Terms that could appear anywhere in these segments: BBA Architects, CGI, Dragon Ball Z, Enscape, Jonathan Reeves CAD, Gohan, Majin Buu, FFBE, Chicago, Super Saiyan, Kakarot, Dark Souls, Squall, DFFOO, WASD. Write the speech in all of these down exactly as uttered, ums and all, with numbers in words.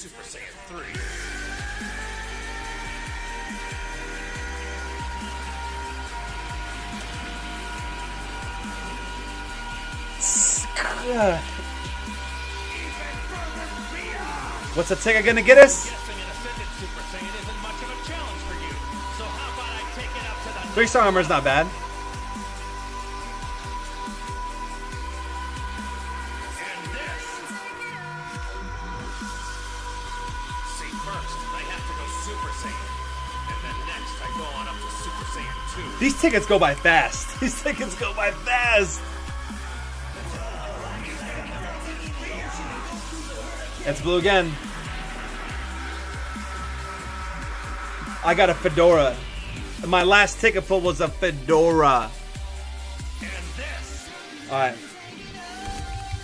Super Saiyan three. What's the ticket gonna get us? Three star armor's not bad. These tickets go by fast. These tickets go by fast. It's blue again. I got a fedora. My last ticket pull was a fedora. All right.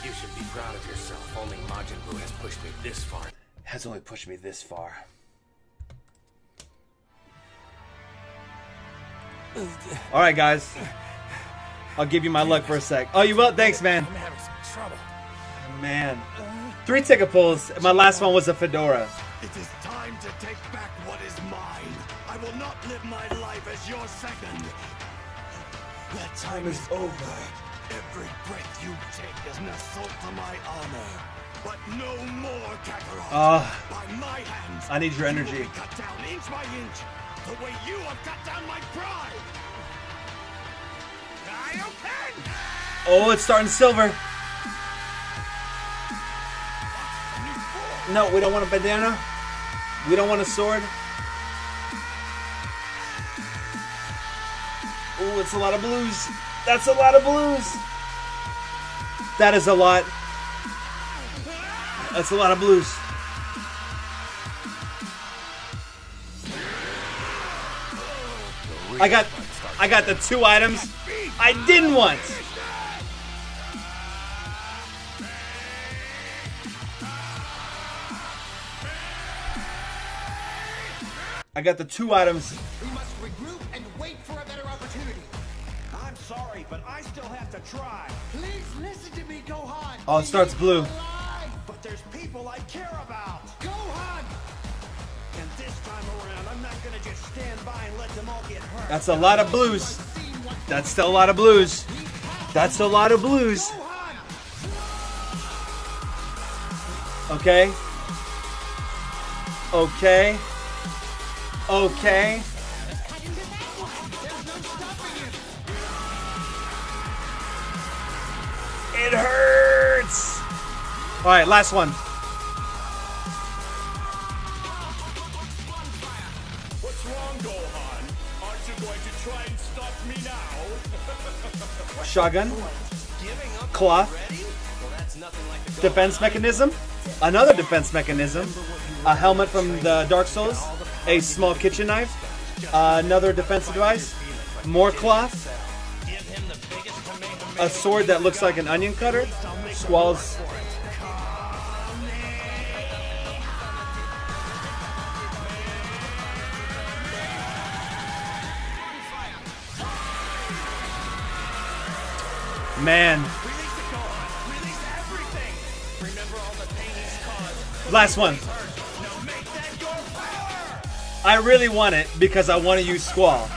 You should be proud of yourself. Only Majin Buu has pushed me this far. Has only pushed me this far. All right, guys. I'll give you my luck for a sec. Oh, you will? Thanks, man. I'm having some trouble. Man. Three ticket pulls. My last one was a fedora. It is time to take back what is mine. I will not live my life as your second. That time is over. Every breath you take is an assault to my honor. But no more, Kakarot. Oh, by my hands, I need your energy. You will be cut down inch by inch. The way you have cut down my pride. I open. Oh, it's starting silver. No, we don't want a bandana. We don't want a sword. Oh, it's a lot of blues. That's a lot of blues. That is a lot. That's a lot of blues. I got, I got the two items I didn't want. I got the two items. We must regroup and wait for a better opportunity. I'm sorry, but I still have to try. Please listen to me, Gohan. Oh, it starts blue. But there's people I care about. Gohan. And this time around, I'm not gonna just stand by and let them all get hurt. That's a lot of blues. That's still a lot of blues. That's a lot of blues. Okay. Okay. Okay. It hurts. All right, last one. Shotgun, cloth, defense mechanism, another defense mechanism, a helmet from the Dark Souls, a small kitchen knife, uh, another defensive device, more cloth, a sword that looks like an onion cutter, Squall's. Man. Last one. I really want it because I want to use Squall.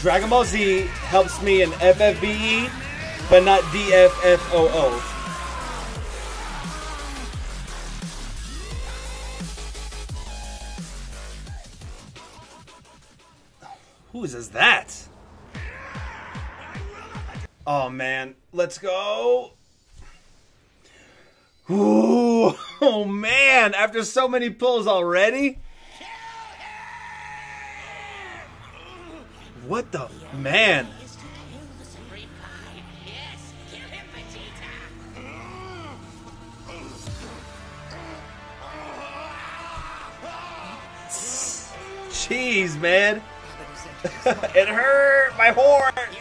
Dragon Ball Z helps me in F F B E, but not D F F O O. Whose is that? Oh man, let's go. Ooh, oh man, after so many pulls already? What the man? Jeez, man. It hurt my horn!